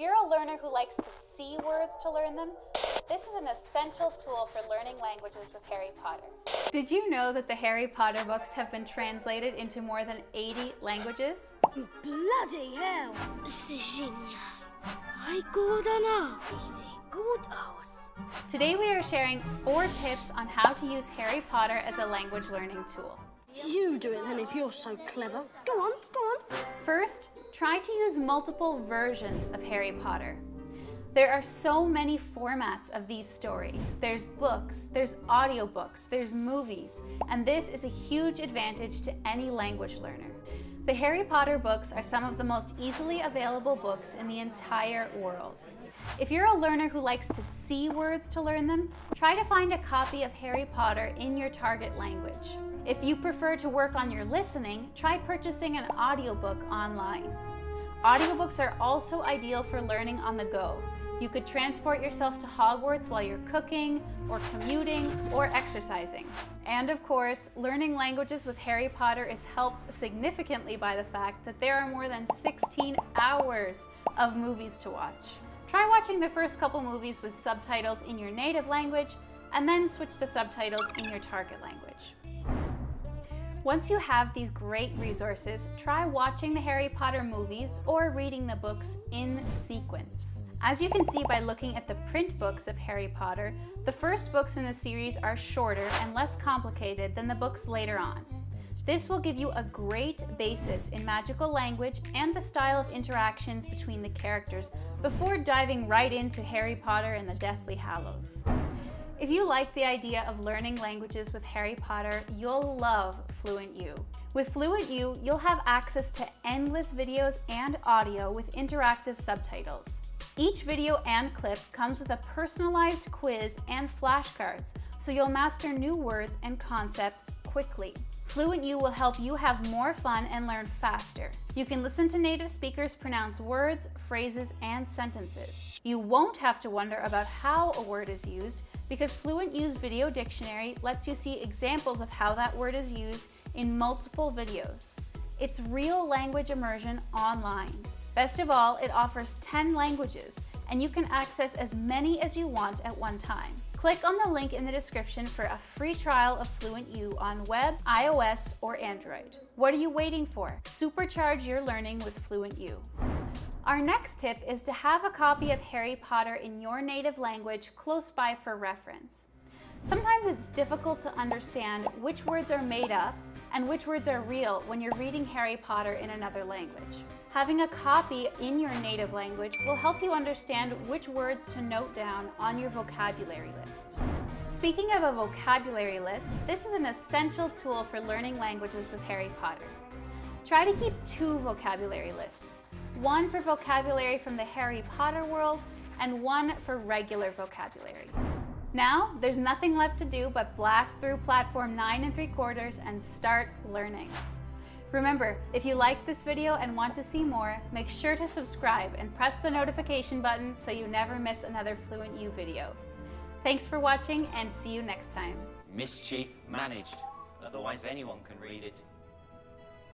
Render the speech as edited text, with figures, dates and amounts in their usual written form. you're a learner who likes to see words to learn them, this is an essential tool for learning languages with Harry Potter. Did you know that the Harry Potter books have been translated into more than 80 languages? Bloody hell! This is genial. Today we are sharing 4 tips on how to use Harry Potter as a language learning tool. You do it then if you're so clever. Go on, go on. First, try to use multiple versions of Harry Potter. There are so many formats of these stories. There's books, there's audiobooks, there's movies, and this is a huge advantage to any language learner. The Harry Potter books are some of the most easily available books in the entire world. If you're a learner who likes to see words to learn them, try to find a copy of Harry Potter in your target language. If you prefer to work on your listening, try purchasing an audiobook online. Audiobooks are also ideal for learning on the go. You could transport yourself to Hogwarts while you're cooking, or commuting, or exercising. And of course, learning languages with Harry Potter is helped significantly by the fact that there are more than 16 hours of movies to watch. Try watching the first couple movies with subtitles in your native language, and then switch to subtitles in your target language. Once you have these great resources, try watching the Harry Potter movies or reading the books in sequence. As you can see by looking at the print books of Harry Potter, the first books in the series are shorter and less complicated than the books later on. This will give you a great basis in magical language and the style of interactions between the characters before diving right into Harry Potter and the Deathly Hallows. If you like the idea of learning languages with Harry Potter, you'll love FluentU. With FluentU, you'll have access to endless videos and audio with interactive subtitles. Each video and clip comes with a personalized quiz and flashcards, so you'll master new words and concepts quickly. FluentU will help you have more fun and learn faster. You can listen to native speakers pronounce words, phrases, and sentences. You won't have to wonder about how a word is used because FluentU's video dictionary lets you see examples of how that word is used in multiple videos. It's real language immersion online. Best of all, it offers 10 languages, and you can access as many as you want at one time. Click on the link in the description for a free trial of FluentU on web, iOS, or Android. What are you waiting for? Supercharge your learning with FluentU. Our next tip is to have a copy of Harry Potter in your native language close by for reference. Sometimes it's difficult to understand which words are made up and which words are real when you're reading Harry Potter in another language. Having a copy in your native language will help you understand which words to note down on your vocabulary list. Speaking of a vocabulary list, this is an essential tool for learning languages with Harry Potter. Try to keep 2 vocabulary lists, one for vocabulary from the Harry Potter world and one for regular vocabulary. Now, there's nothing left to do but blast through platform 9 and 3/4 and start learning. Remember, if you like this video and want to see more, make sure to subscribe and press the notification button so you never miss another FluentU video. Thanks for watching and see you next time. Mischief managed, otherwise anyone can read it.